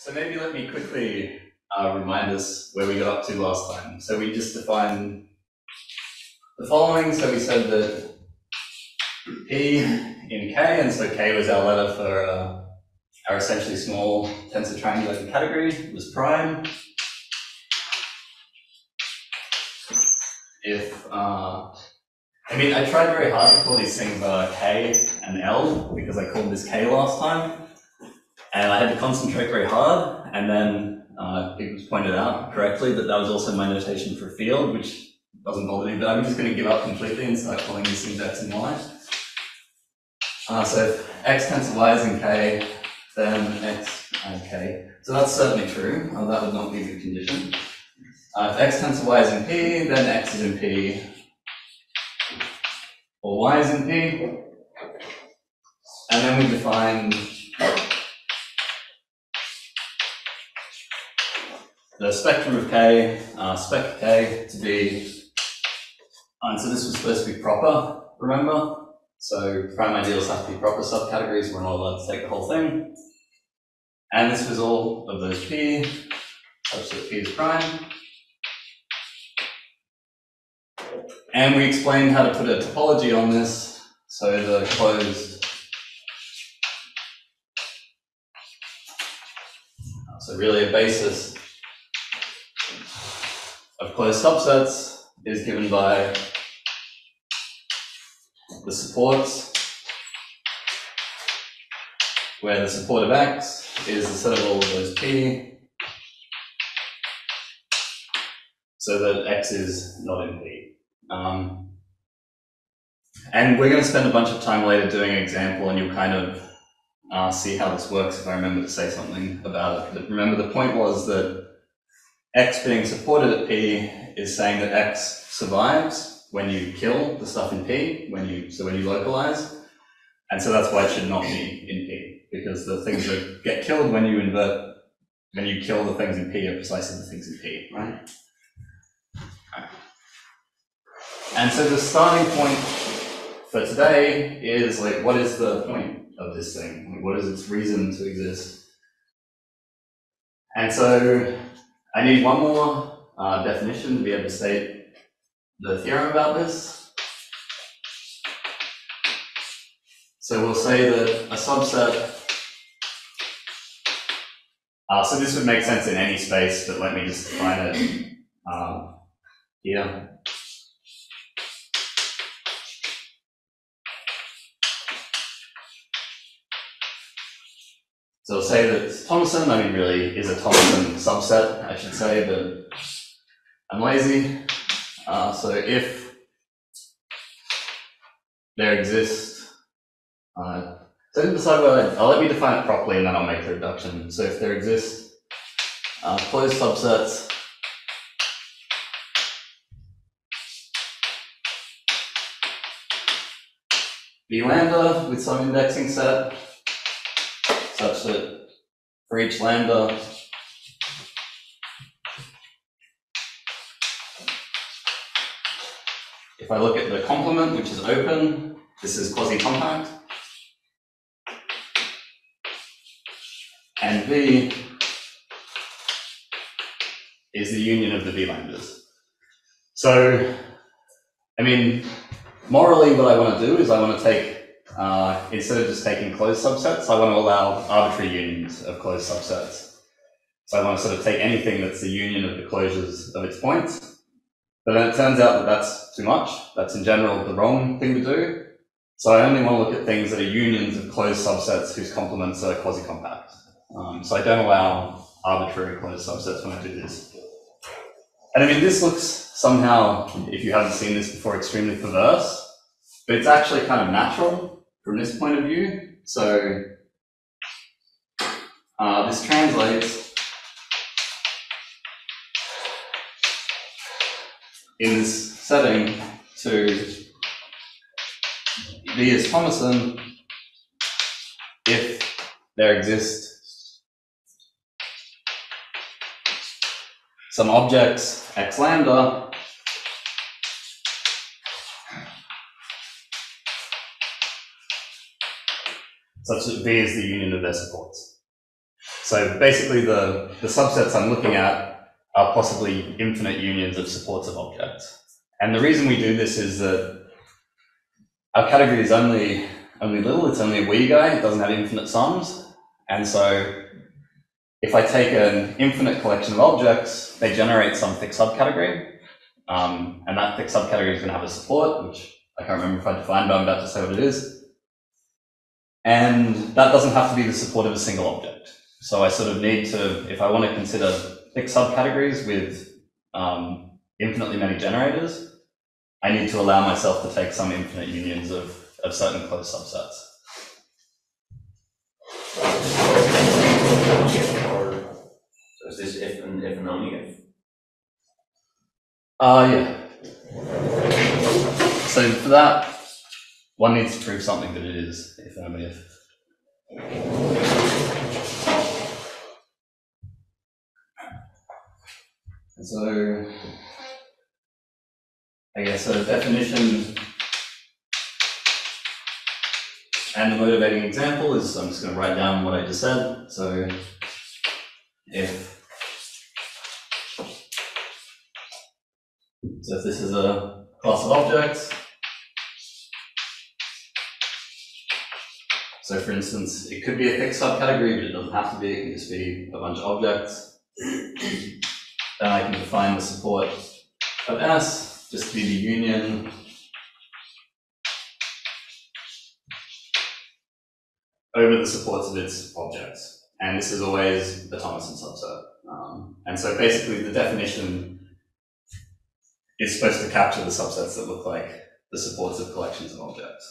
So maybe let me quickly remind us where we got up to last time. So we just defined the following. So we said that P in K, and so K was our letter for our essentially small tensor triangulation category, it was prime. If, I mean, I tried very hard to call these things K and L, because I called this K last time, and I had to concentrate very hard, and then it was pointed out correctly that that was also my notation for field, which doesn't bother me, but I'm just going to give up completely and start calling these things X and Y. So if X tends to Y is in K, then X and K. So that's certainly true, that would not be the condition. If X tends to Y is in P, then X is in P, or Y is in P. And then we define the spectrum of K, spec K to be, and so this was supposed to be proper, remember? So prime ideals have to be proper subcategories, we're not allowed to take the whole thing. And this was all of those P, such that P is prime. And we explained how to put a topology on this, so the closed, so really a basis of closed subsets is given by the supports, where the support of X is the set of all of those P, so that X is not in P. And we're going to spend a bunch of time later doing an example, and you'll kind of see how this works if I remember to say something about it. But remember, the point was that X being supported at P is saying that X survives when you kill the stuff in P, when you localize. And so that's why it should not be in P, because the things that get killed when you invert, when you kill the things in P are precisely the things in P, right? And so the starting point for today is, like, what is the point of this thing? Like, what is its reason to exist? And so I need one more definition to be able to state the theorem about this. So we'll say that a subset, so this would make sense in any space, but let me just define it here. So I'll say that Thomason, I mean, really is a Thomason subset, I should say, but I'm lazy. So if there exists, so I didn't decide whether I'll let me define it properly and then I'll make the reduction. So if there exist closed subsets B lambda with some indexing set, such that for each lambda, if I look at the complement, which is open, this is quasi-compact, and V is the union of the V lambdas. So, I mean, morally what I want to do is I want to take instead of just taking closed subsets, I want to allow arbitrary unions of closed subsets. So I want to sort of take anything that's the union of the closures of its points. But then it turns out that that's too much. That's in general the wrong thing to do. So I only want to look at things that are unions of closed subsets whose complements are quasi-compact. So I don't allow arbitrary closed subsets when I do this. And I mean, this looks somehow, if you haven't seen this before, extremely perverse, but it's actually kind of natural from this point of view. So this translates in this setting to V is Thomason if there exists some objects X lambda such that V is the union of their supports. So basically the subsets I'm looking at are possibly infinite unions of supports of objects. And the reason we do this is that our category is only little, it's only a wee guy, it doesn't have infinite sums. And so if I take an infinite collection of objects, they generate some thick subcategory. And that thick subcategory is going to have a support, which I can't remember if I defined, but I'm about to say what it is. And that doesn't have to be the support of a single object. So I sort of need to, if I want to consider thick subcategories with infinitely many generators, I need to allow myself to take some infinite unions of certain closed subsets. So is this if and if and only if? Yeah. So for that, one needs to prove something that it is if and only if. And so I guess the definition and the motivating example is, I'm just going to write down what I just said. So if this is a class of objects, so for instance, it could be a thick subcategory, but it doesn't have to be, it can just be a bunch of objects. Then I can define the support of S just to be the union over the supports of its objects. And this is always the Thomason subset. And so basically the definition is supposed to capture the subsets that look like the supports of collections of objects.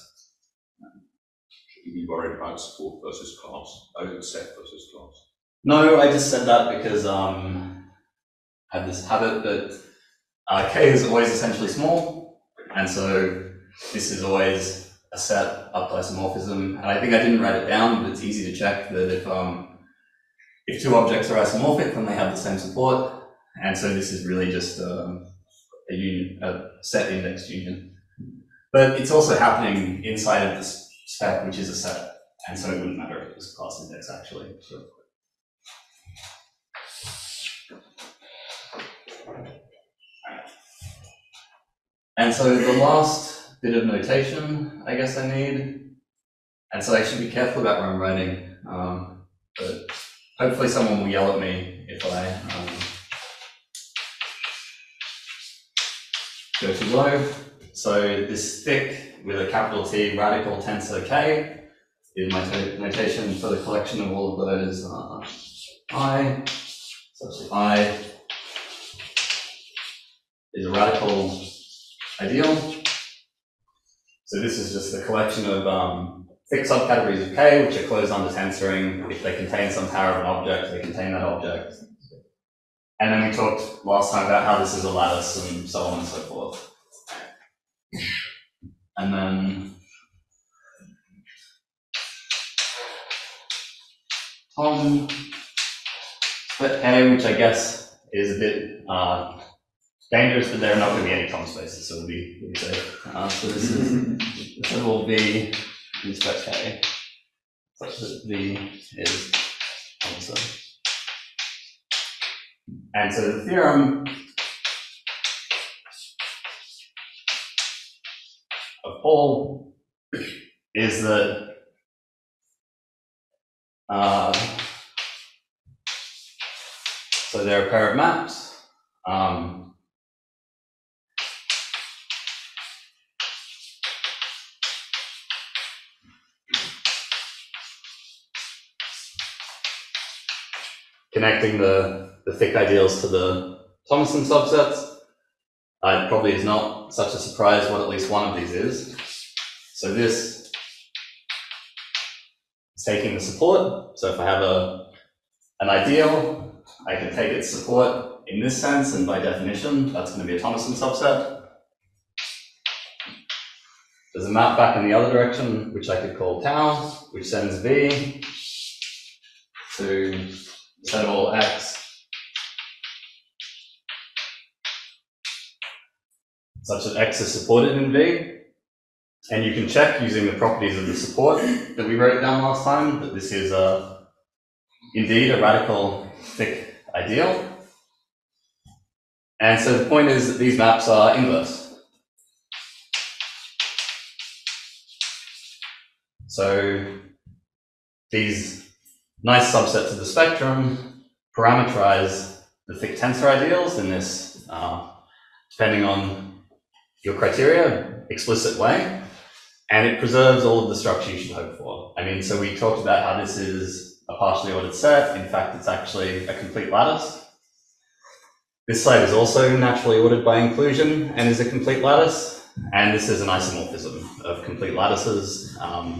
Should you be worried about support versus class? Set versus class? No, I just said that because I have this habit that K is always essentially small, and so this is always a set up to isomorphism, and I think I didn't write it down, but it's easy to check that if two objects are isomorphic, then they have the same support, and so this is really just a set indexed union. But it's also happening inside of this spec, which is a set, and so it wouldn't matter if it was class index actually. Sure. And so the last bit of notation, I guess I need, and so I should be careful about where I'm writing, but hopefully someone will yell at me if I go too low. So this thick with a capital T radical tensor K is my notation for the collection of all of those I, such that I is a radical ideal. So this is just the collection of thick subcategories of K, which are closed under tensoring. If they contain some power of an object, they contain that object. And then we talked last time about how this is a lattice and so on and so forth. And then Tom split K, which I guess is a bit dangerous, but there are not going to be any Tom spaces, so it'll be safe. So this is, this will be respect K, such that V is also. And so the theorem of Paul is that so there are a pair of maps. Connecting the thick ideals to the Thomason subsets, it probably is not such a surprise what at least one of these is. So this is taking the support. So if I have an ideal, I can take its support in this sense, and by definition, that's going to be a Thomason subset. There's a map back in the other direction, which I could call tau, which sends V to set of all x, such that x is supported in V. And you can check using the properties of the support that we wrote down last time that this is indeed a radical thick ideal. And so the point is that these maps are inverse. So these nice subsets of the spectrum parameterize the thick tensor ideals in this, depending on your criteria, explicit way. And it preserves all of the structure you should hope for. I mean, so we talked about how this is a partially ordered set. In fact, it's actually a complete lattice. This slate is also naturally ordered by inclusion and is a complete lattice. And this is an isomorphism of complete lattices.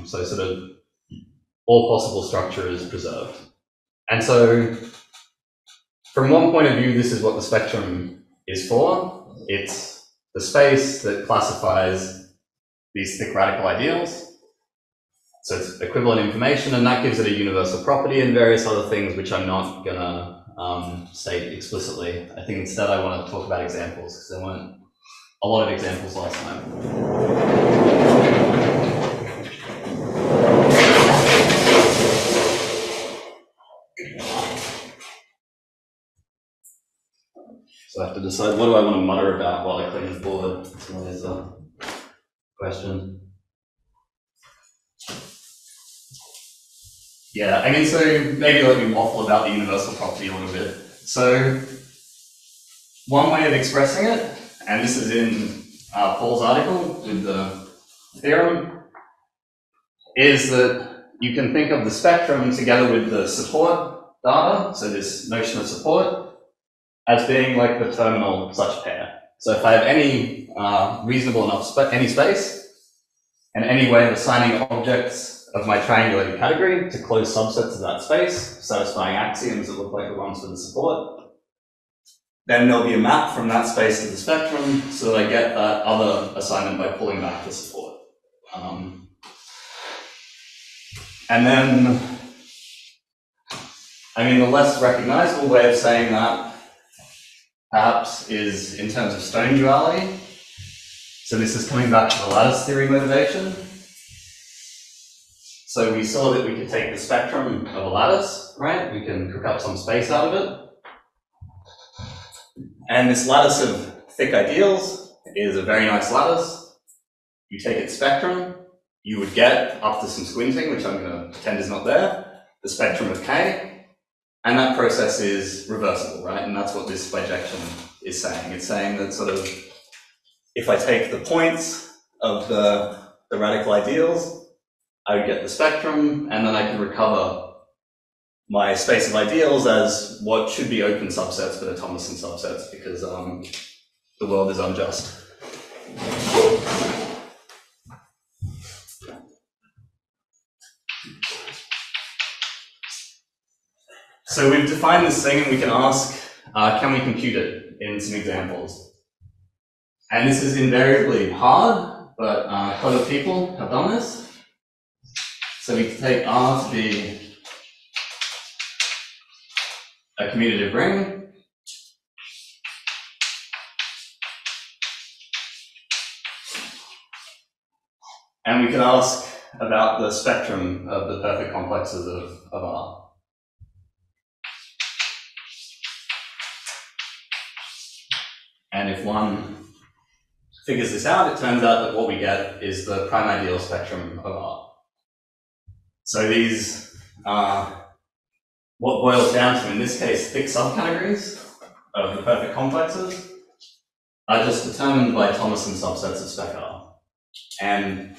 So sort of all possible structure is preserved. And so from one point of view, this is what the spectrum is for. It's the space that classifies these thick radical ideals. So it's equivalent information, and that gives it a universal property and various other things which I'm not gonna state explicitly. I think instead I want to talk about examples, because there weren't a lot of examples last time. So I have to decide what do I want to mutter about while I clean the board. It's always question. Yeah, I mean, so maybe let me waffle about the universal property a little bit. So one way of expressing it, and this is in Paul's article with the theorem, is that you can think of the spectrum together with the support data, so this notion of support, as being like the terminal such pair. So if I have any reasonable enough any space and any way of assigning objects of my triangulated category to closed subsets of that space, satisfying axioms that look like the ones for the support, then there'll be a map from that space to the spectrum so that I get that other assignment by pulling back the support. And then, I mean, the less recognizable way of saying that perhaps is in terms of stone duality. So this is coming back to the lattice theory motivation. So we saw that we could take the spectrum of a lattice, right? We can cook up some space out of it. And this lattice of thick ideals is a very nice lattice. You take its spectrum, you would get, after some squinting, which I'm going to pretend is not there, the spectrum of K. And that process is reversible, right? And that's what this bijection is saying. It's saying that sort of, if I take the points of the radical ideals, I would get the spectrum, and then I can recover my space of ideals as what should be open subsets, but are Thomason subsets, because the world is unjust. So we've defined this thing, and we can ask, can we compute it in some examples? And this is invariably hard, but clever people have done this. So we can take R to be a commutative ring. And we could ask about the spectrum of the perfect complexes of R. And if one figures this out, it turns out that what we get is the prime ideal spectrum of R. So these, what boils down to in this case, thick subcategories of the perfect complexes are just determined by Thomason subsets of spec R. And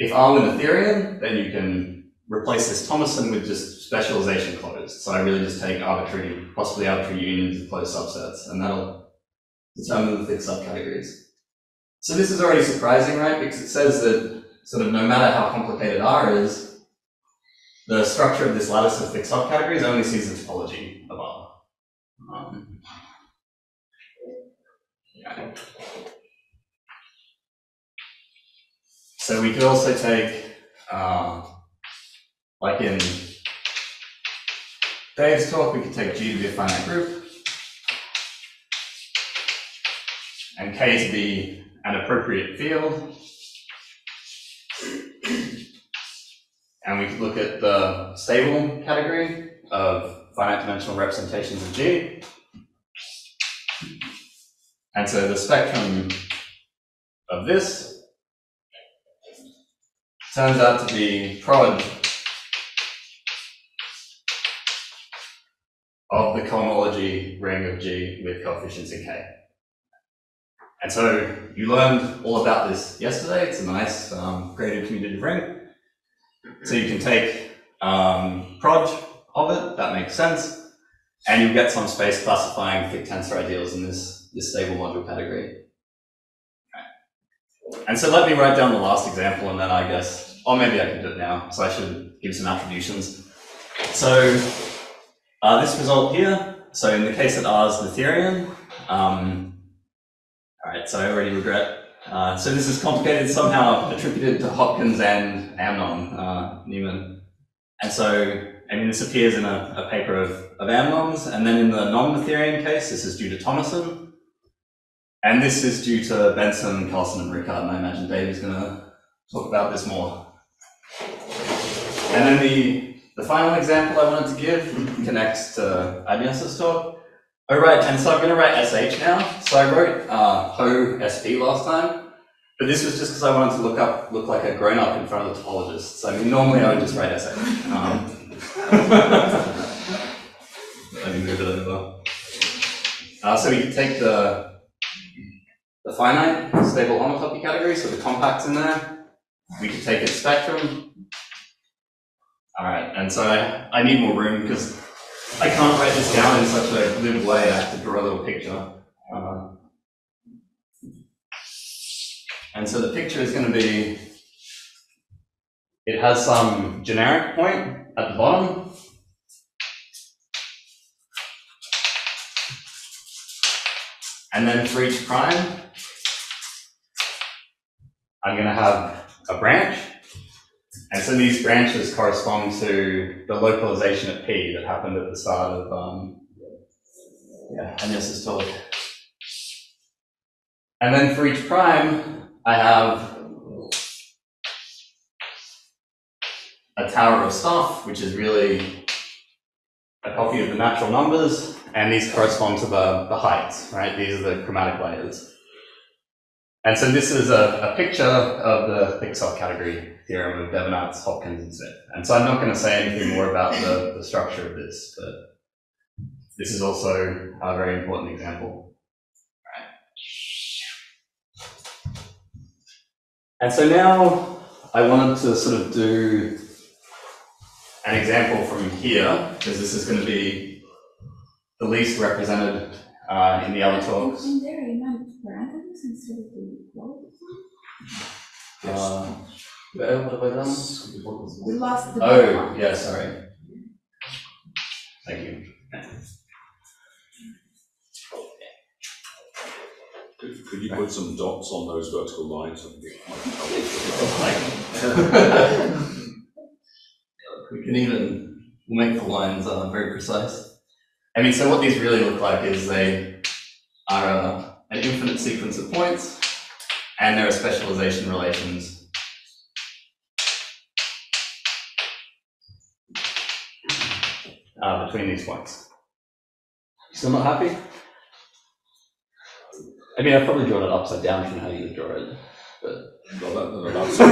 if R were the theorem, then you can replace this Thomason with just specialization closed. So I really just take arbitrary, possibly arbitrary unions of closed subsets, and that'll determine the thick subcategories. So this is already surprising, right? Because it says that sort of no matter how complicated R is, the structure of this lattice of thick subcategories only sees the topology of R. Yeah. So we could also take, like in Dave's talk, we could take G to be a finite group, and K to be an appropriate field. And we could look at the stable category of finite dimensional representations of G. And so the spectrum of this turns out to be prod of the cohomology ring of G with coefficients in K. And so you learned all about this yesterday. It's a nice graded commutative ring. So you can take prod of it, that makes sense, and you'll get some space classifying thick tensor ideals in this stable module category. Okay. And so let me write down the last example, and then I guess, or maybe I can do it now, so I should give some attributions. So this result here, so in the case that R is Noetherian, alright, so I already regret. So this is complicated, somehow attributed to Hopkins and Amnon Neiman. And so, I mean, this appears in a paper of Amnon's, and then in the non-Noetherian case, this is due to Thomason. And this is due to Benson, Carlson, and Rickard, and I imagine Dave is going to talk about this more. And then the final example I wanted to give connects to Agnes's talk. Oh right, and so I'm going to write SH now. So I wrote ho SP last time, but this was just because I wanted to look like a grown-up in front of the topologist. So I mean, normally I would just write SH. Let me move it over. So we can take the finite stable homotopy category, so the compact's in there. We could take its spectrum. All right, and so I need more room because I can't write this down in such a glib way. I have to draw a little picture. And so the picture is going to be, it has some generic point at the bottom. And then for each prime, I'm going to have a branch. And so these branches correspond to the localization at P that happened at the start of Agnes's talk. And then for each prime, I have a tower of stuff, which is really a copy of the natural numbers, and these correspond to the heights, right? These are the chromatic layers. And so this is a picture of the thick cell category theorem of Devenatz, Hopkins, and Smith. And so I'm not going to say anything more about the structure of this, but this is also a very important example. Right. And so now I wanted to sort of do an example from here, because this is going to be the least represented in the other talks. Instead of the quality? What have I done? We lost the oh, yeah, sorry. Thank you. Could you put some dots on those vertical lines? We can even make the lines very precise. I mean, so what these really look like is they are an infinite sequence of points, and there are specialization relations. Between these points. Still not happy? I mean, I've probably drawn it upside down from how you would draw it, but... Well, that's I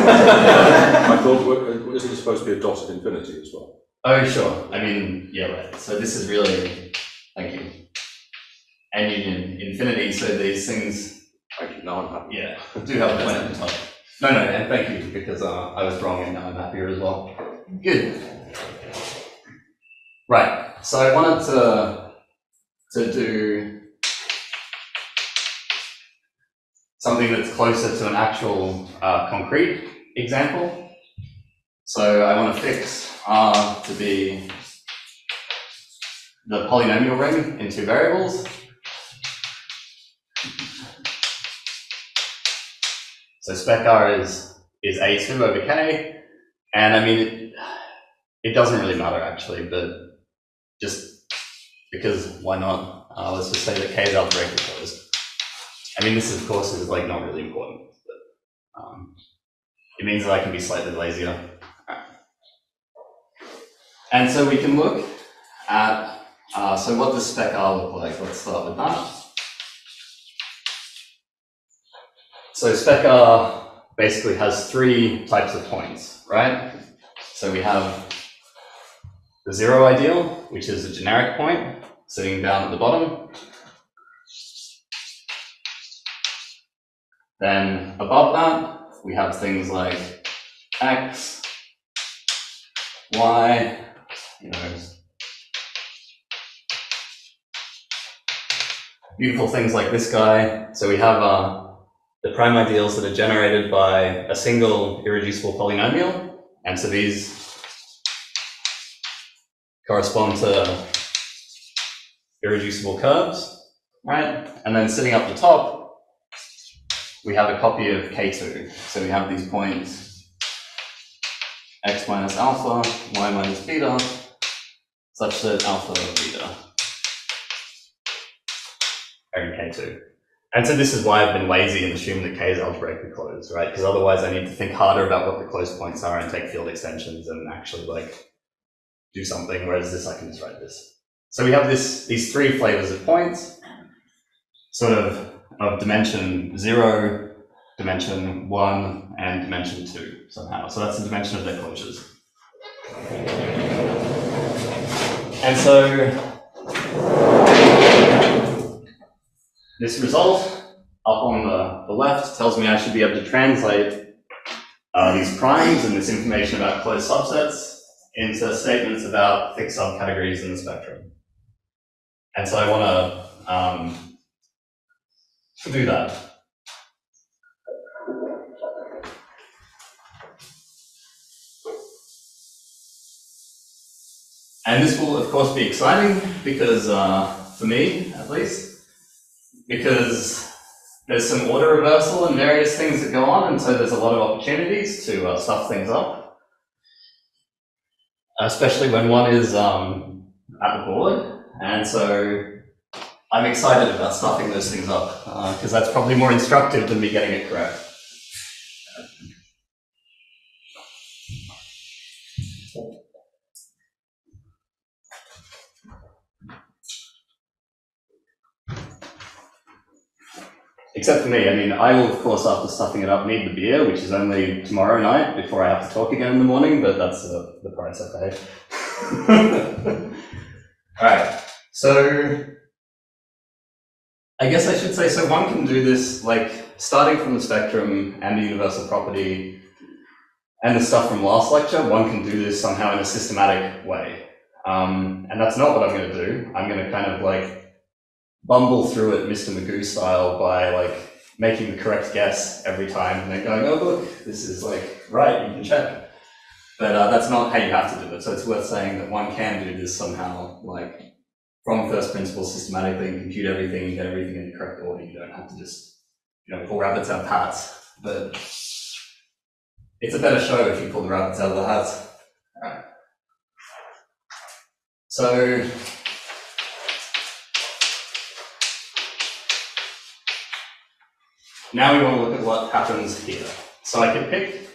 thought, isn't it supposed to be a dot at infinity as well? Oh, sure. I mean, yeah, right. So this is really... Thank you. And union infinity, so these things. Thank you. Now I'm happy. Yeah, do have a point at the top. No, and thank you because I was wrong and now I'm happier as well. Good. Right. So I wanted to do something that's closer to an actual concrete example. So I want to fix R to be the polynomial ring in two variables. So spec R is A2 over K, and I mean, it doesn't really matter actually, but just because why not, let's just say that K is algebraically closed. I mean, this of course is like not really important, but it means that I can be slightly lazier. And so we can look So what does spec R look like? Let's start with that. So spec R basically has three types of points, right? So we have the zero ideal, which is a generic point sitting down at the bottom. Then above that, we have things like x, y, you know, beautiful things like this guy. So we have the prime ideals that are generated by a single irreducible polynomial, and so these correspond to irreducible curves, right? And then sitting up the top, we have a copy of K2. So we have these points x minus alpha, y minus beta, such that alpha and beta are in K2. And so this is why I've been lazy and assumed that K is algebraically closed, right? Because otherwise I need to think harder about what the closed points are and take field extensions and actually like do something, whereas this I can just write this. So we have these three flavors of points, sort of dimension 0, dimension 1, and dimension 2 somehow. So that's the dimension of their closures. And so this result up on the left tells me I should be able to translate these primes and this information about closed subsets into statements about fixed subcategories in the spectrum. And so I want to do that. And this will, of course, be exciting because, for me at least, because there's some order reversal and various things that go on, and so there's a lot of opportunities to stuff things up, especially when one is at the board, and so I'm excited about stuffing those things up, because that's probably more instructive than me getting it correct. Except for me, I mean, I will, of course, after stuffing it up, need the beer, which is only tomorrow night before I have to talk again in the morning, but that's the price I pay. All right, so I guess I should say, so one can do this, like, starting from the spectrum and the universal property and the stuff from last lecture, one can do this somehow in a systematic way. And that's not what I'm going to do. I'm going to kind of, like, bumble through it Mr. Magoo style by, like, making the correct guess every time and then going, oh, look, this is, like, right, you can check. But that's not how you have to do it. So it's worth saying that one can do this somehow, like, from first principles systematically and compute everything and get everything in the correct order. You don't have to just, you know, pull rabbits out of hats, but it's a better show if you pull the rabbits out of the hats. All right. So now we want to look at what happens here. So I can pick,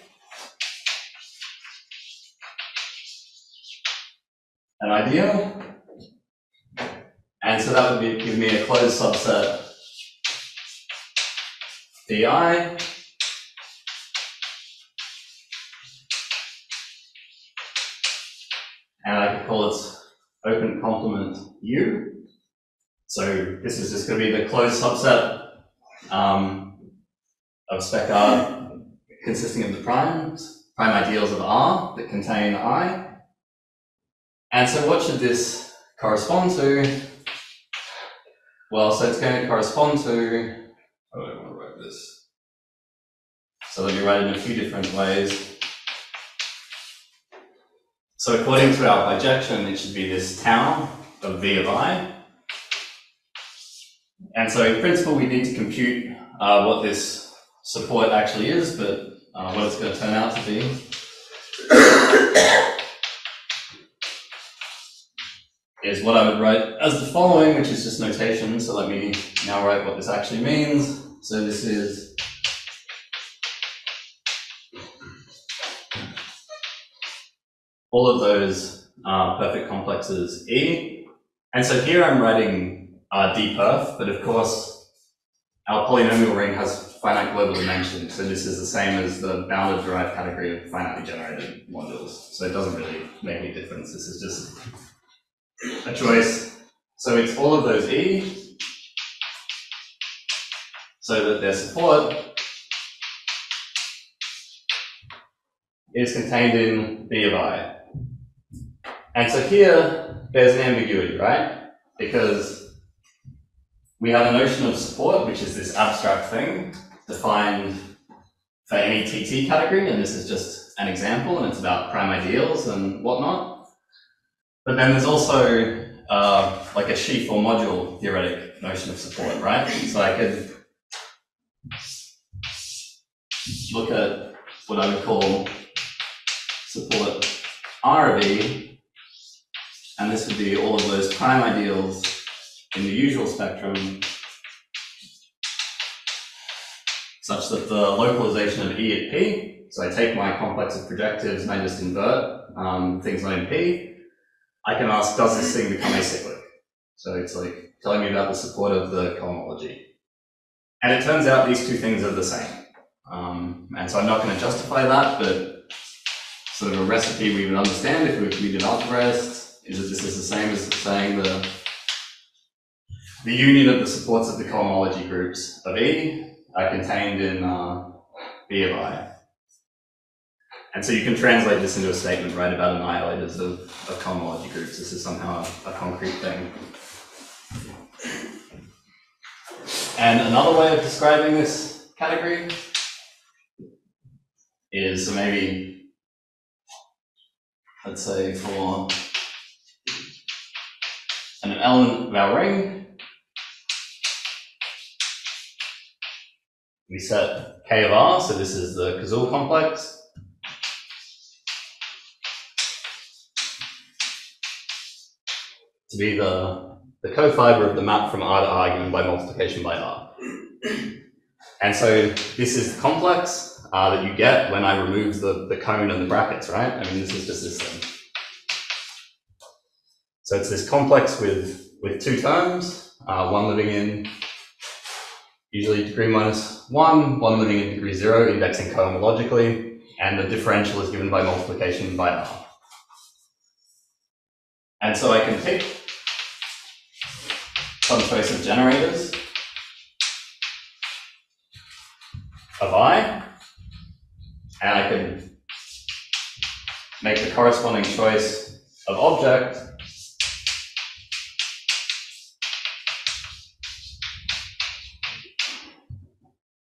an idea. And so that would be, give me a closed subset DI and I could call it open complement U. So this is just going to be the closed subset of spec R consisting of the primes, prime ideals of R that contain I. And so what should this correspond to? Well, so it's going to correspond to, I don't want to write this. So let me write it in a few different ways. So according to our bijection, it should be this tau of V of I. And so in principle, we need to compute what this support actually is, but what it's going to turn out to be is what I would write as the following, which is just notation. So let me now write what this actually means. So this is all of those perfect complexes E. And so here I'm writing D-perf, but of course our polynomial ring has finite global dimension, so this is the same as the bounded derived category of finitely generated modules. So it doesn't really make any difference, this is just a choice. So it's all of those E, so that their support is contained in B of I. And so here, there's an ambiguity, right? Because we have a notion of support, which is this abstract thing defined for any TT category, and this is just an example, and it's about prime ideals and whatnot. But then there's also like a sheaf or module theoretic notion of support, right? So I could look at what I would call support R of E, and this would be all of those prime ideals in the usual spectrum, such that the localization of E at P, so I take my complex of projectives and I just invert things on in P, I can ask, does this thing become acyclic? So it's like telling me about the support of the cohomology. And it turns out these two things are the same. And so I'm not going to justify that, but sort of a recipe we would understand if we developed REST is that this is the same as saying the union of the supports of the cohomology groups of E are contained in B of I. And so you can translate this into a statement, right, about annihilators of cohomology groups. This is somehow a concrete thing. And another way of describing this category is, so maybe let's say for an element of our ring, we set K of R, so this is the Cazul complex. To be the cofiber of the map from R to R given by multiplication by R. And so this is the complex that you get when I remove the cone and the brackets, right? I mean, this is just this thing. So it's this complex with two terms, one living in usually degree minus one, one living in degree zero, indexing cohomologically, and the differential is given by multiplication by R. And so I can pick some choice of generators of I, and I can make the corresponding choice of object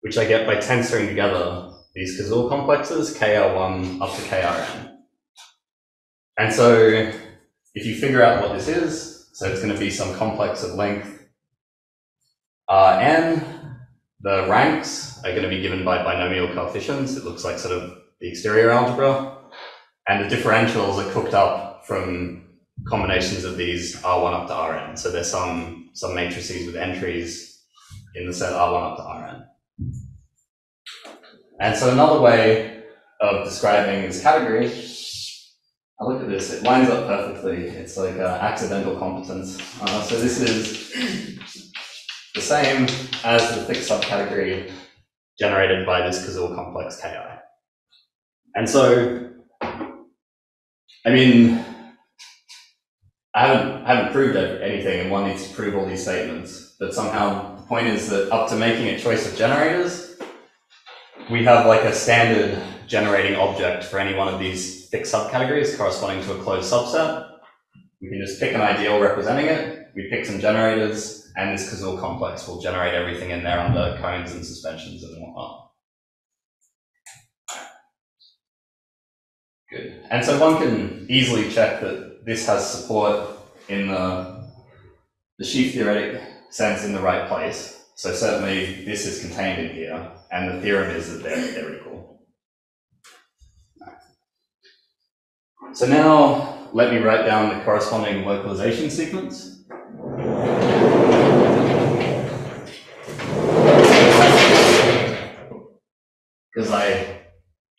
which I get by tensoring together these Cazul complexes, KR1 up to KRN. And so if you figure out what this is, so it's going to be some complex of length N. The ranks are going to be given by binomial coefficients. It looks like sort of the exterior algebra. And the differentials are cooked up from combinations of these R1 up to Rn. So there's some matrices with entries in the set R1 up to Rn. And so another way of describing this category, I look at this, it lines up perfectly. It's like accidental competence. So this is the same as the thick subcategory generated by this Cazul complex Ki. And so, I mean, I haven't proved anything, and one needs to prove all these statements, but somehow the point is that up to making a choice of generators, we have like a standard generating object for any one of these thick subcategories corresponding to a closed subset. We can just pick an ideal representing it, we pick some generators, and this Cazul complex will generate everything in there under cones and suspensions and whatnot. Good. And so one can easily check that this has support in the sheaf theoretic sense in the right place. So certainly this is contained in here, and the theorem is that they're equal. So now let me write down the corresponding localization sequence. Because I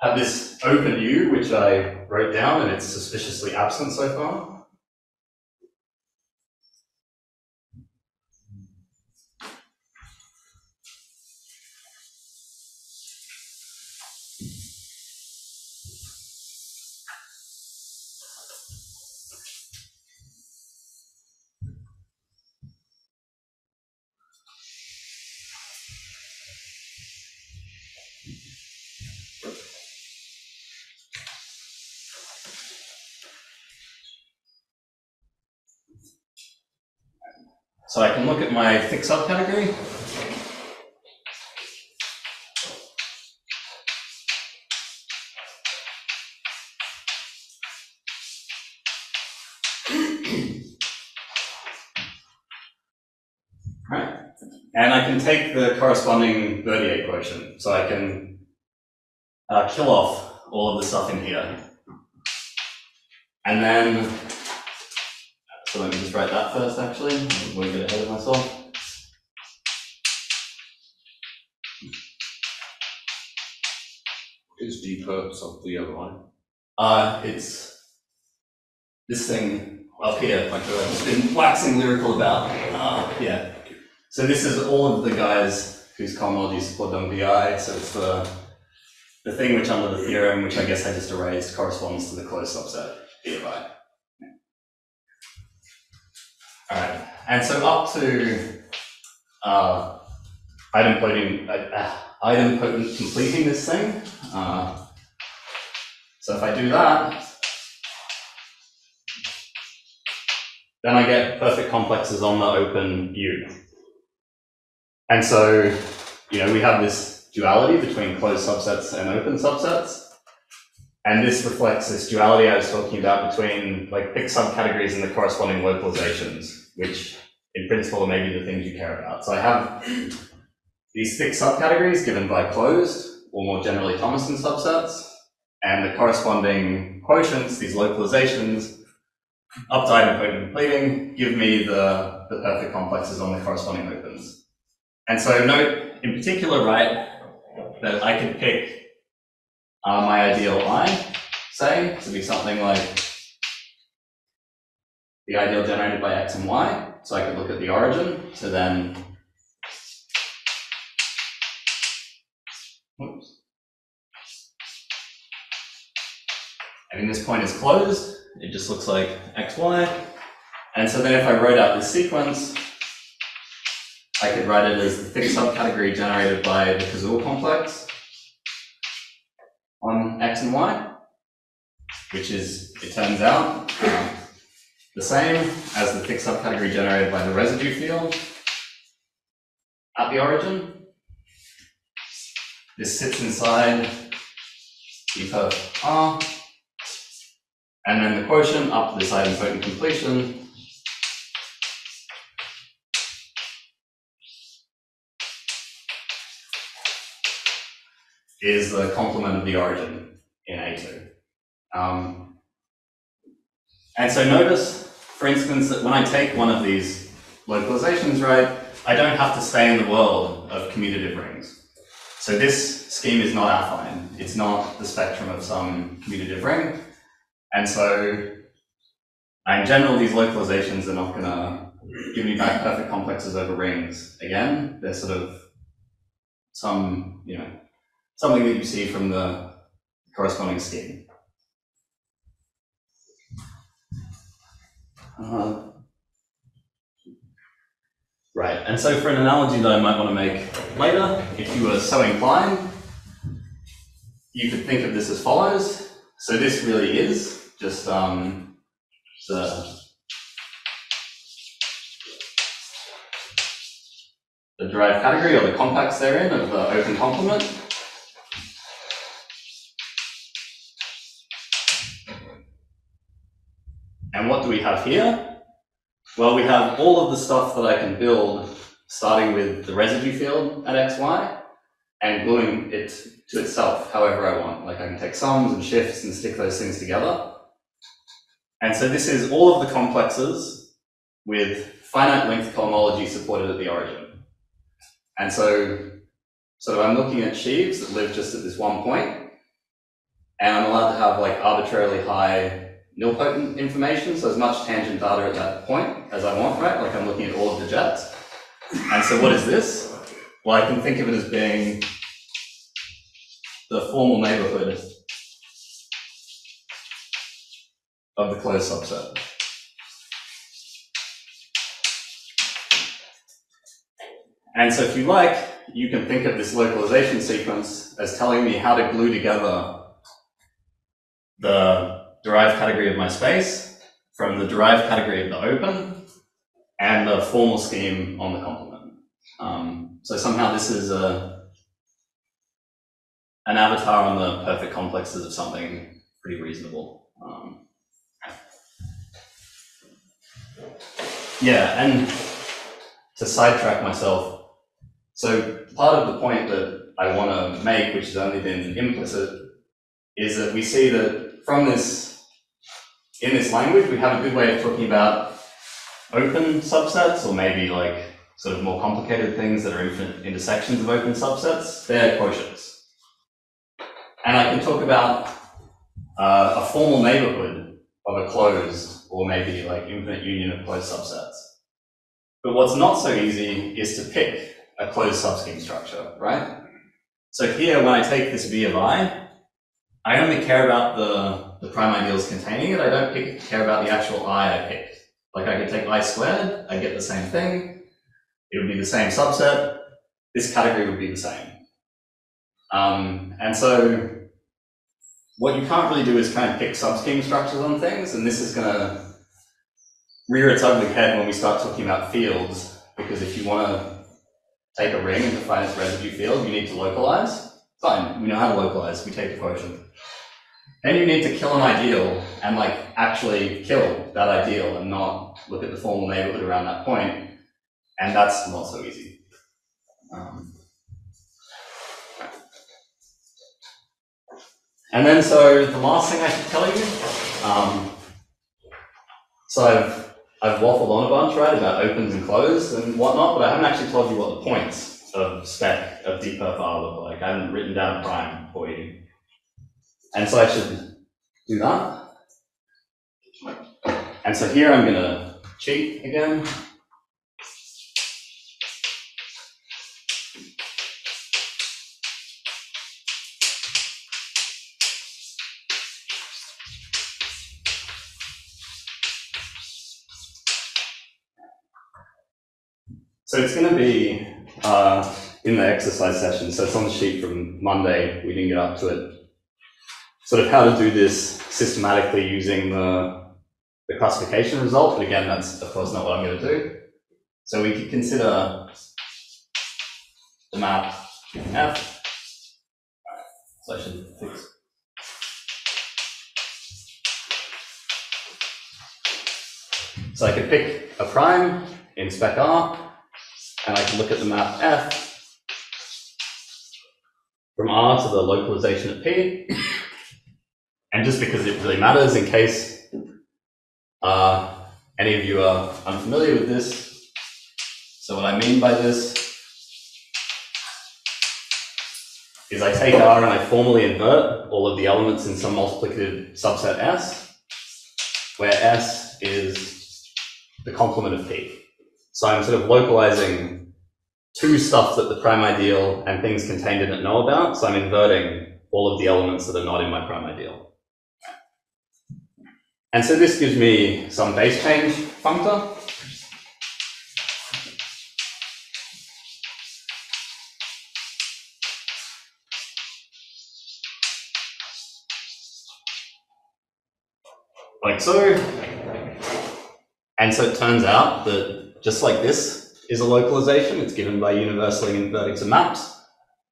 have this open U, which language that I write down and it's suspiciously absent so far? So I can look at my thick subcategory. Right. And I can take the corresponding Verdier quotient. So I can kill off all of the stuff in here. And then so let me just write that first, actually. I'm going to get ahead of myself. Is dperps of the other line? It's this thing up here, like I've been waxing lyrical about. Yeah. So this is all of the guys whose cohomology support on VI. So it's the thing which under the theorem, which I guess I just erased, corresponds to the closed subset, V of I. Alright, and so up to idempotent completing this thing. So if I do that, then I get perfect complexes on the open U. And so, you know, we have this duality between closed subsets and open subsets. And this reflects this duality I was talking about between like thick subcategories and the corresponding localizations, which in principle are maybe the things you care about. So I have these thick subcategories given by closed, or more generally Thomason subsets, and the corresponding quotients, these localizations, up to idempotent completing, give me the perfect complexes on the corresponding opens. And so note in particular, right, that I could pick my ideal I, say, to be something like the ideal generated by X and Y. So I could look at the origin. So then, oops. I mean, this point is closed. It just looks like X, Y. And so then if I wrote out this sequence, I could write it as the thick subcategory generated by the Kazool complex on X and Y, which is, it turns out, the same as the thick subcategory generated by the residue field at the origin. This sits inside dperp R, and then the quotient up to this idempotent completion is the complement of the origin in A2. And so notice, for instance, that when I take one of these localizations, right, I don't have to stay in the world of commutative rings. So this scheme is not affine. It's not the spectrum of some commutative ring. And so in general, these localizations are not going to give me back perfect complexes over rings. Again, they're sort of some, you know, something that you see from the corresponding scheme. Right, and so for an analogy that I might want to make later, if you were so inclined, you could think of this as follows. So this really is just the derived category or the compacts therein of the open complement. And what do we have here? Well, we have all of the stuff that I can build, starting with the residue field at XY, and gluing it to itself however I want. Like I can take sums and shifts and stick those things together. And so this is all of the complexes with finite length cohomology supported at the origin. And so I'm looking at sheaves that live just at this one point. and I'm allowed to have like arbitrarily high nilpotent information, so as much tangent data at that point as I want, right? Like I'm looking at all of the jets. And so what is this? Well, I can think of it as being the formal neighborhood of the closed subset. And so if you like, you can think of this localization sequence as telling me how to glue together the derived category of my space from the derived category of the open and the formal scheme on the complement. So somehow this is an avatar on the perfect complexes of something pretty reasonable. Yeah, and to sidetrack myself, so part of the point that I want to make, which has only been implicit, is that we see that from this, in this language, we have a good way of talking about open subsets, or maybe like sort of more complicated things that are infinite intersections of open subsets. They're quotients. And I can talk about a formal neighborhood of a closed, or maybe like infinite union of closed subsets. But what's not so easy is to pick a closed subscheme structure, right? So here, when I take this V of I only care about the prime ideals containing it. I don't care about the actual I picked. Like I could take I squared, I'd get the same thing. It would be the same subset. This category would be the same. And so what you can't really do is kind of pick subscheme structures on things, and this is gonna rear its ugly head when we start talking about fields, because if you wanna take a ring and define its residue field, you need to localize. Fine, we know how to localize, we take the quotient. Then you need to kill an ideal and like actually kill that ideal and not look at the formal neighborhood around that point. And that's not so easy. And then so the last thing I should tell you, so I've waffled on a bunch, right, about opens and closed and whatnot, but I haven't actually told you what the points of spec of DPerf R look like. I haven't written down a prime for you. And so I should do that. And so here I'm going to cheat again. So it's going to be in the exercise session, so it's on the sheet from Monday, we didn't get up to it, sort of how to do this systematically using the classification result, but again, that's of course not what I'm going to do. So we could consider the map F, so I should fix. So I could pick a prime in spec R, and I can look at the map F from R to the localization at P. And just because it really matters, in case any of you are unfamiliar with this, so what I mean by this is I take R and I formally invert all of the elements in some multiplicative subset S, where S is the complement of P. So I'm sort of localizing to stuff that the prime ideal and things contained in it know about, so I'm inverting all of the elements that are not in my prime ideal. And so this gives me some base change functor. Like so. And so it turns out that just like this is a localization, it's given by universally inverting some maps,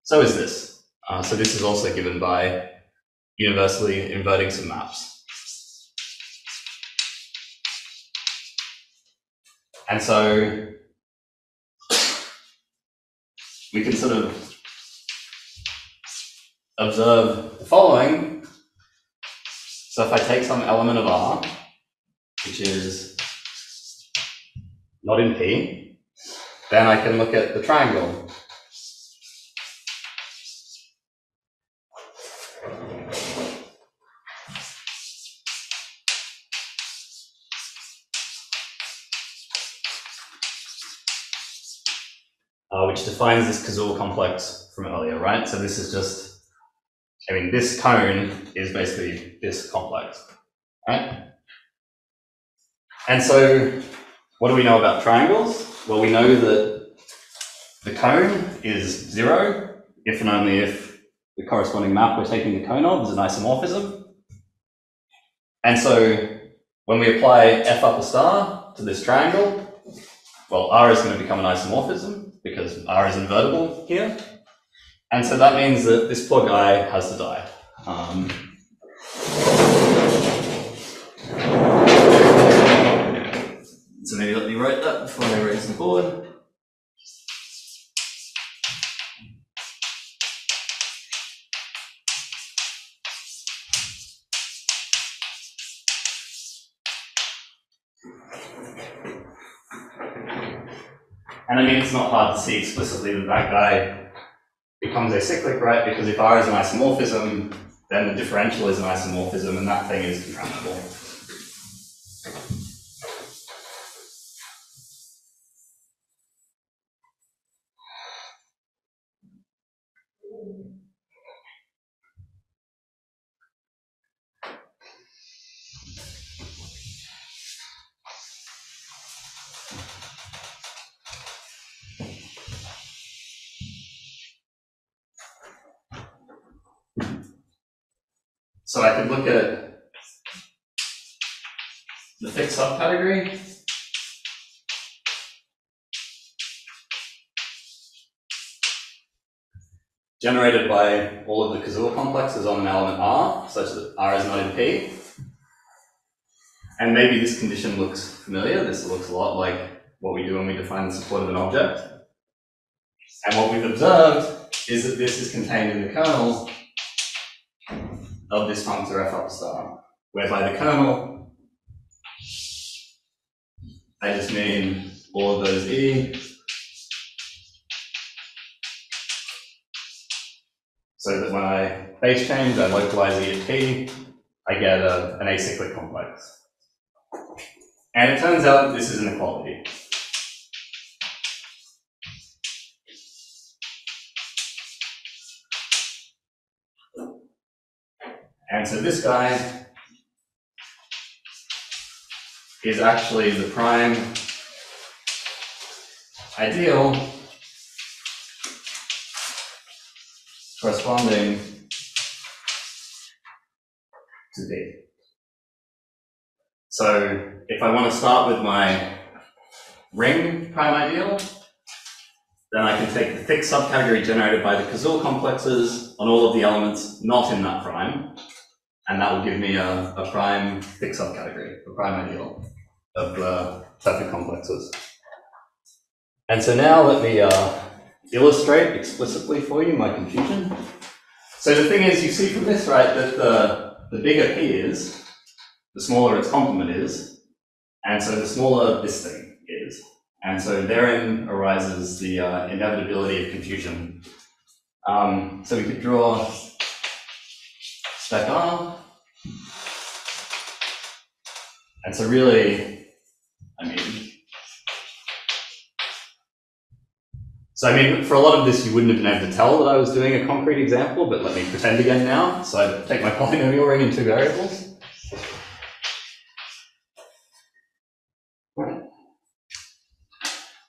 so is this. So this is also given by universally inverting some maps. And so we can sort of observe the following. So if I take some element of R, which is not in P, then I can look at the triangle. which defines this Cazor complex from earlier, right? So this is just, I mean, this cone is basically this complex, right? And so what do we know about triangles? Well, we know that the cone is 0 if and only if the corresponding map we're taking the cone of is an isomorphism. And so when we apply f upper star to this triangle, well, R is going to become an isomorphism because R is invertible here. And so that means that this plug I has to die. So maybe let me write that before I erase the board. And I mean, it's not hard to see explicitly that that guy becomes acyclic, right? Because if R is an isomorphism, then the differential is an isomorphism, and that thing is contractible. So I could look at the thick subcategory. Generated by all of the Cazor complexes on an element R, such that R is not in P. And maybe this condition looks familiar. This looks a lot like what we do when we define the support of an object. And what we've observed is that this is contained in the kernel of this functor f up star, whereby the kernel, I just mean all of those e. So that when I phase change, I localize e at p, I get an acyclic complex. And it turns out that this is an equality. And so this guy is actually the prime ideal corresponding to D. So if I want to start with my ring prime ideal, then I can take the thick subcategory generated by the Cazor complexes on all of the elements not in that prime. And that will give me a prime thick subcategory, a prime ideal of the perfect complexes. And so now let me illustrate explicitly for you my confusion. So the thing is, you see from this, right, that the bigger P is, the smaller its complement is, and so the smaller this thing is. And so therein arises the inevitability of confusion. So we could draw stack R. And so really, I mean, for a lot of this, you wouldn't have been able to tell that I was doing a concrete example, but let me pretend again now. So I take my polynomial ring in 2 variables.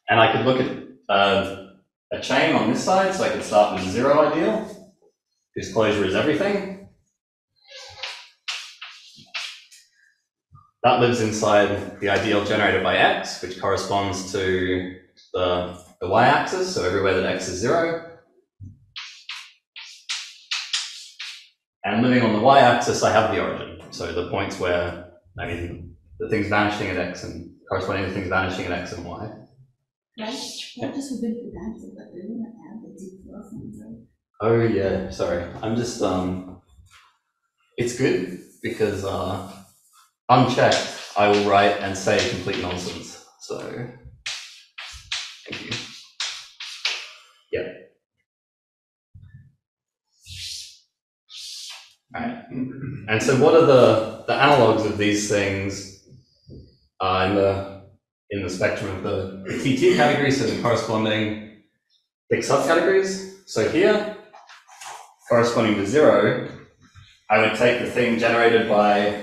And I could look at a chain on this side, so I could start with a 0 ideal, whose closure is everything. That lives inside the ideal generated by x, which corresponds to the y-axis, so everywhere that x is 0. And living on the y-axis, I have the origin. So the points where, I mean, the things vanishing at x and corresponding to things vanishing at x and y. Oh yeah, sorry. I'm just, it's good because, unchecked, I will write and say complete nonsense. So, thank you. Yeah. All right. And so, what are the analogues of these things in the spectrum of the TT category? So, the corresponding big subcategories. So here, corresponding to 0, I would take the thing generated by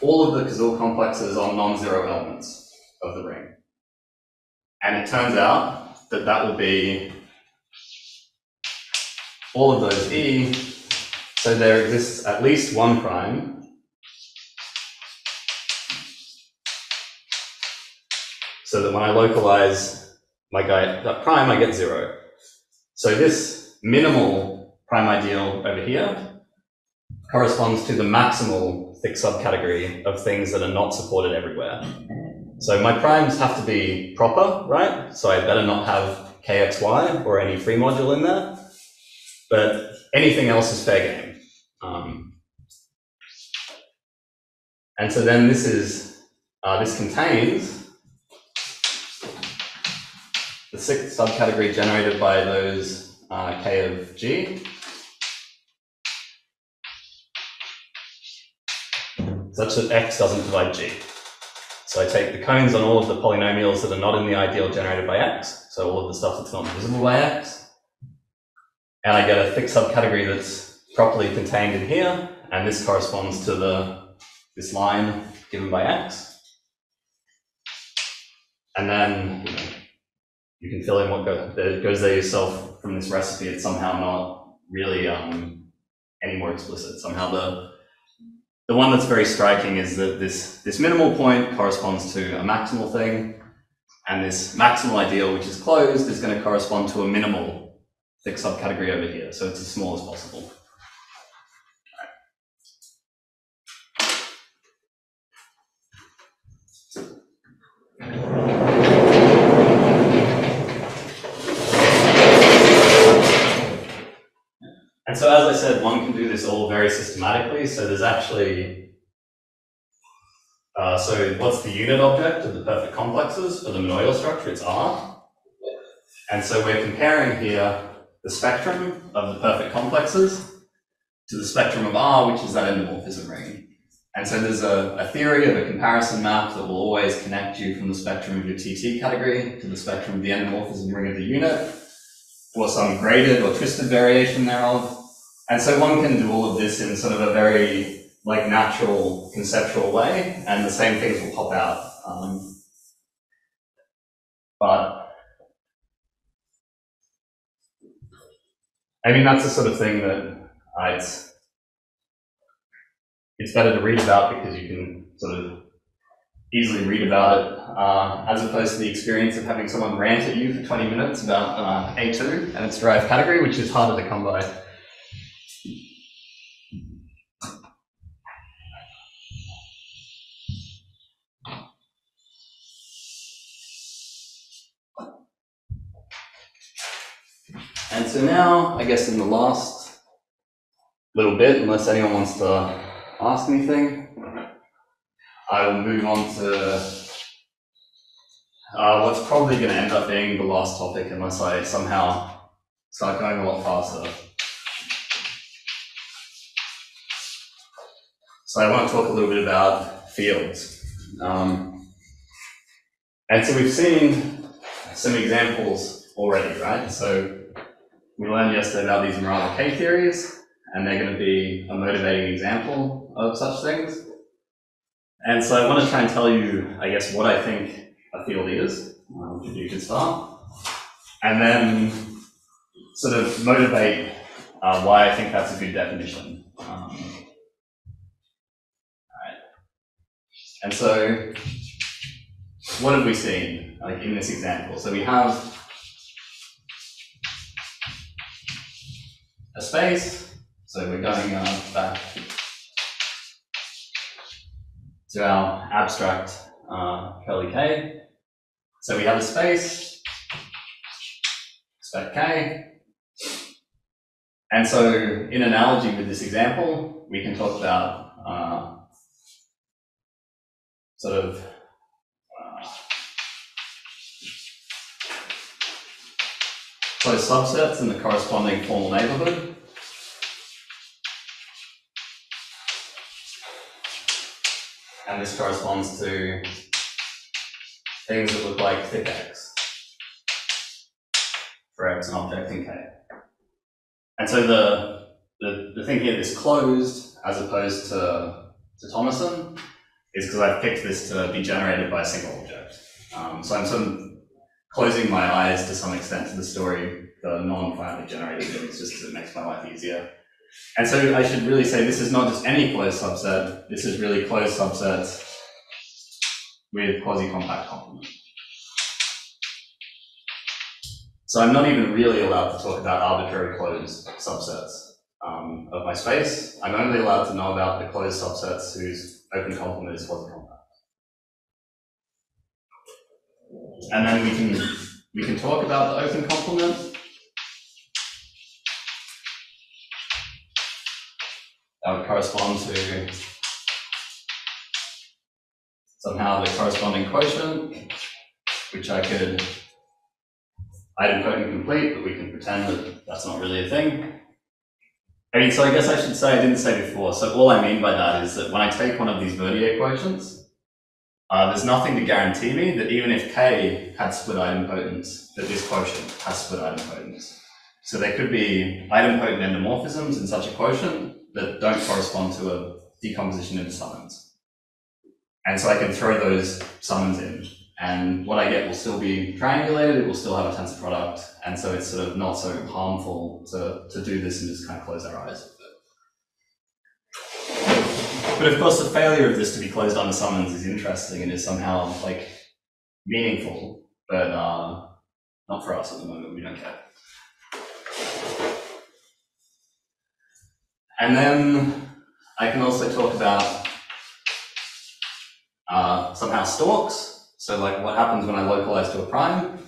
all of the causal complexes on non-zero elements of the ring. And it turns out that that will be all of those E, so there exists at least one prime. So that when I localize my guy, that prime, I get 0. So this minimal prime ideal over here corresponds to the maximal thick subcategory of things that are not supported everywhere. So my primes have to be proper, right? So I better not have KXY or any free module in there, but anything else is fair game. And so then this is, this contains the sixth subcategory generated by those K of G. Such that X doesn't divide G. So I take the cones on all of the polynomials that are not in the ideal generated by X, so all of the stuff that's not divisible by X, and I get a thick subcategory that's properly contained in here, and this corresponds to this line given by X. And then you can fill in what goes there yourself from this recipe. It's somehow not really any more explicit. Somehow the one that's very striking is that this minimal point corresponds to a maximal thing, and this maximal ideal, which is closed, is going to correspond to a minimal thick subcategory over here. So it's as small as possible. And so, as I said, one can do this all very systematically. So there's actually, so what's the unit object of the perfect complexes for the monoidal structure? It's R. And so we're comparing here the spectrum of the perfect complexes to the spectrum of R, which is that endomorphism ring. And so there's a theory of a comparison map that will always connect you from the spectrum of your TT category to the spectrum of the endomorphism ring of the unit, or some graded or twisted variation thereof. And so one can do all of this in sort of a very natural conceptual way, and the same things will pop out. But I mean, that's the sort of thing that it's better to read about, because you can sort of easily read about it, as opposed to the experience of having someone rant at you for 20 minutes about A2 and its derived category, which is harder to come by. And so now, I guess in the last little bit, unless anyone wants to ask anything, I will move on to what's probably going to end up being the last topic, unless I somehow start going a lot faster. So I want to talk a little bit about fields. And so we've seen some examples already, right? So we learned yesterday about these Morava K-theories, and they're going to be a motivating example of such things. And so I want to try and tell you, I guess, what I think a field is, if you can start, and then sort of motivate why I think that's a good definition. All right. And so what have we seen, like, in this example? So we have a space, so we're going back to our abstract curly K. So we have a space, spec K. And so in analogy with this example, we can talk about sort of closed subsets in the corresponding formal neighborhood. And this corresponds to things that look like thick X. perhaps an object in K. And so the thing here that's closed, as opposed to Thomason, is because I've picked this to be generated by a single object. So I'm sort of closing my eyes to some extent to the story, the non-finally generated things, just because it makes my life easier. And so I should really say this is not just any closed subset, this is really closed subsets with quasi-compact complement. So I'm not even really allowed to talk about arbitrary closed subsets of my space. I'm only allowed to know about the closed subsets whose open complement is quasi-compact. And then we can talk about the open complement. That would correspond to somehow the corresponding quotient, which I could idempotent complete, but we can pretend that that's not really a thing. I mean, so I guess I should say, I didn't say before, so all I mean by that is that when I take one of these Verdier quotients, there's nothing to guarantee me that even if K had split idempotence, that this quotient has split idempotence. So there could be idempotent endomorphisms in such a quotient that don't correspond to a decomposition into summons. And so I can throw those summons in, and what I get will still be triangulated, it will still have a tensor product, and so it's sort of not so harmful to do this and just kind of close our eyes. But of course, the failure of this to be closed under summons is interesting and is somehow like meaningful, but not for us at the moment. We don't care. And then I can also talk about somehow stalks. So, like, what happens when I localize to a prime,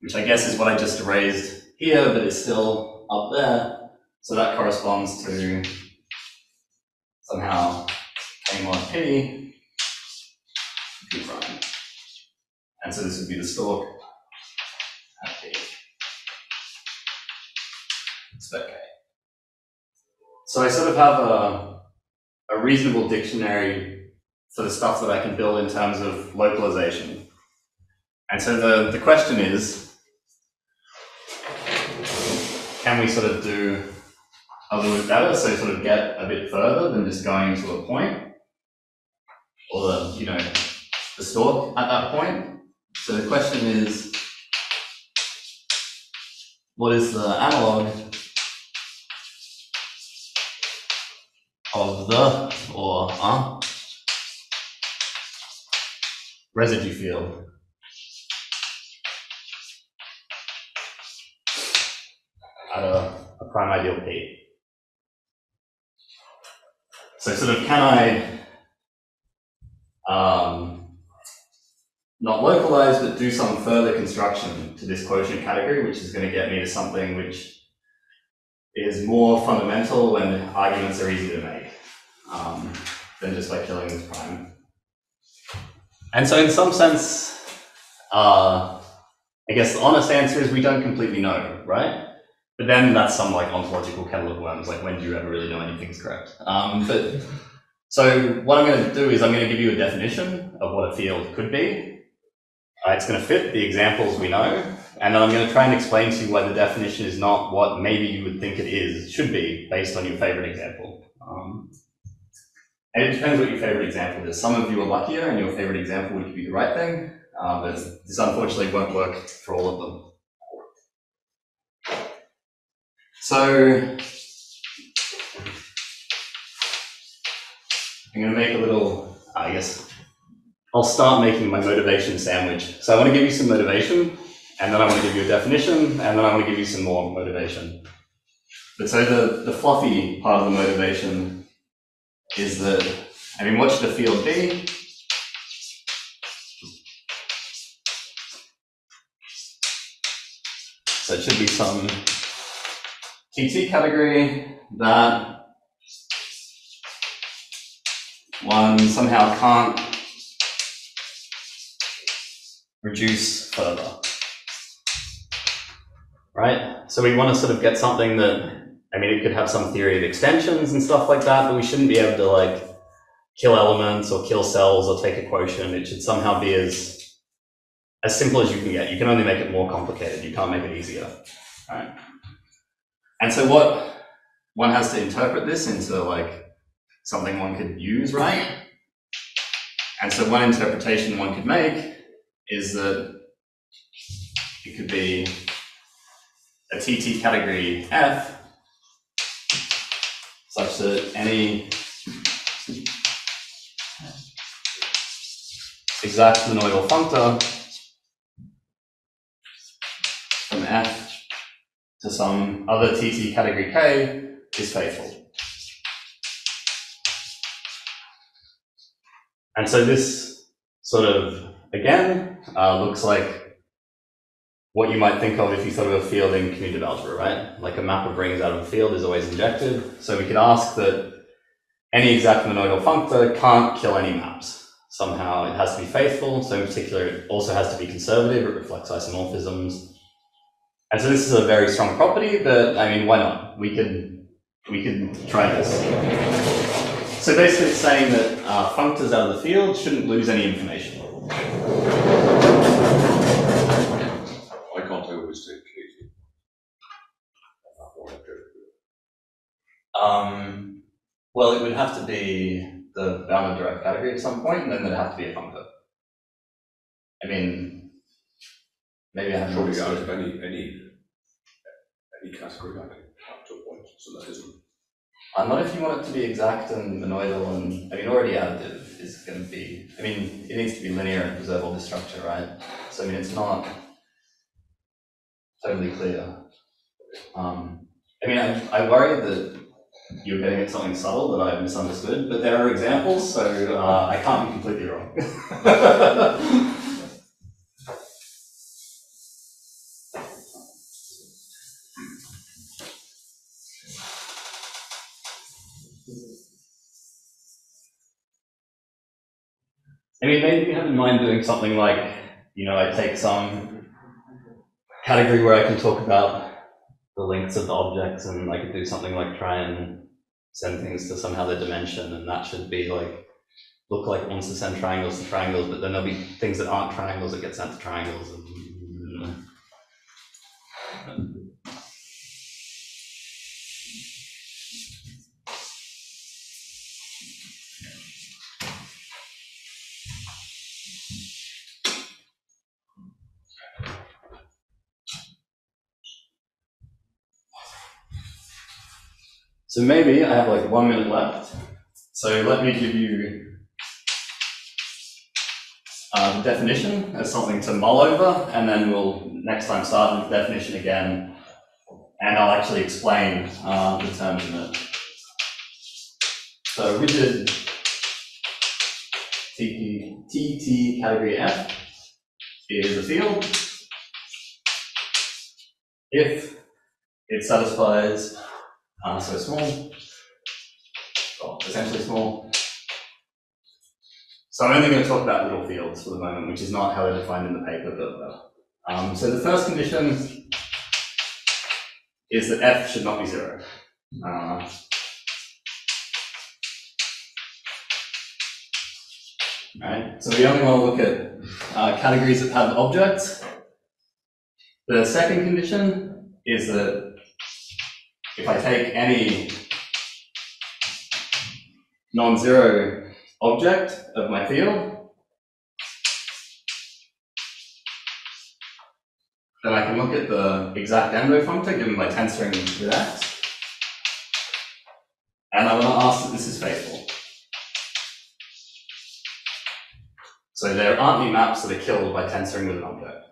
which I guess is what I just erased here, but it's still up there. So that corresponds to somehow K mod P, P prime. And so this would be the stalk at P. It's okay. So I sort of have a reasonable dictionary for the stuff that I can build in terms of localization. And so the question is, can we sort of do a little bit better, so sort of get a bit further than just going to a point, or the, you know, the stalk at that point. So the question is, what is the analog of the residue field? At a prime ideal P. So sort of, can I not localize, but do some further construction to this quotient category, which is going to get me to something which is more fundamental when arguments are easy to make than just by killing this prime. And so in some sense, I guess the honest answer is we don't completely know, right? But then that's some like ontological kettle of worms, like when do you ever really know anything's correct? But so what I'm going to do is I'm going to give you a definition of what a field could be. It's going to fit the examples we know, and then I'm going to try and explain to you why the definition is not what maybe you would think it is, should be, based on your favorite example. And it depends what your favorite example is. Some of you are luckier and your favorite example would be the right thing, but this unfortunately won't work for all of them. So I'm going to make a little, I guess, I'll start making my motivation sandwich. So I want to give you some motivation, and then I want to give you a definition, and then I want to give you some more motivation. But so the fluffy part of the motivation is that, I mean, what should the field be? So it should be some TT category that one somehow can't reduce further, right? So we want to sort of get something that, I mean, it could have some theory of extensions and stuff like that, but we shouldn't be able to like kill elements or kill cells or take a quotient. It should somehow be as as simple as you can get. You can only make it more complicated. You can't make it easier. Right? And so what one has to interpret this into like something one could use, right? And so one interpretation one could make is that it could be a TT category F such that any exact monoidal functor from F to some other TT category K is faithful. And so this sort of, again, looks like what you might think of if you thought of a field in commutative algebra, right? Like a map of rings out of a field is always injected. So we could ask that any exact monoidal functor can't kill any maps. Somehow it has to be faithful. So in particular, it also has to be conservative. It reflects isomorphisms. And so this is a very strong property, but I mean, why not? We could try this. So basically it's saying that functors out of the field shouldn't lose any information. I can't always take Katie. Well, it would have to be the valid derived category at some point, and then there'd have to be a functor. I mean, maybe I haven't surely out of any category I can up to a point, so that isn't. Not if you want it to be exact and monoidal and, I mean, already additive is going to be, I mean, it needs to be linear and preserve all the structure, right? So, I mean, it's not totally clear. I mean, I worry that you're getting at something subtle that I've misunderstood, but there are examples, so I can't be completely wrong. I mean, maybe you have in mind doing something like, you know, I take some category where I can talk about the lengths of the objects, and I could do something like try and send things to somehow their dimension, and that should be like, look like it wants to send triangles to triangles, but then there'll be things that aren't triangles that get sent to triangles. So maybe I have like 1 minute left. So let me give you the definition as something to mull over, and then we'll next time start with the definition again, and I'll actually explain the terms in it. So rigid TT category F is a field if it satisfies so small, well, essentially small. So I'm only going to talk about little fields for the moment, which is not how they're defined in the paper, but so the first condition is that F should not be zero. Right? So we only want to look at categories that have objects. The second condition is that if I take any non-zero object of my field, then I can look at the exact endo functor given by tensoring with X, and I want to ask that this is faithful. So there aren't any maps that are killed by tensoring with an object.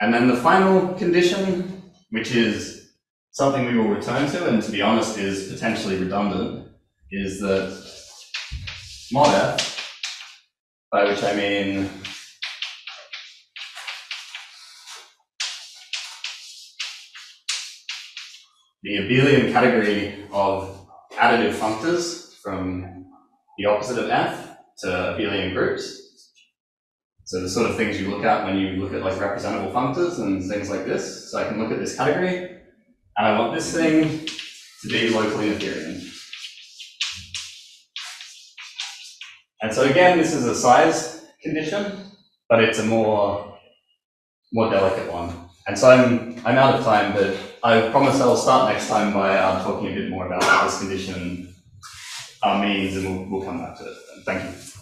And then the final condition, which is something we will return to, and to be honest is potentially redundant, is that mod F, by which I mean the abelian category of additive functors from the opposite of F to abelian groups. So the sort of things you look at when you look at like representable functors and things like this. So I can look at this category, and I want this thing to be locally Noetherian. And so again, this is a size condition. but it's a more delicate one. And so I'm out of time, but I promise I'll start next time by talking a bit more about what this condition means, and we'll come back to it. Thank you.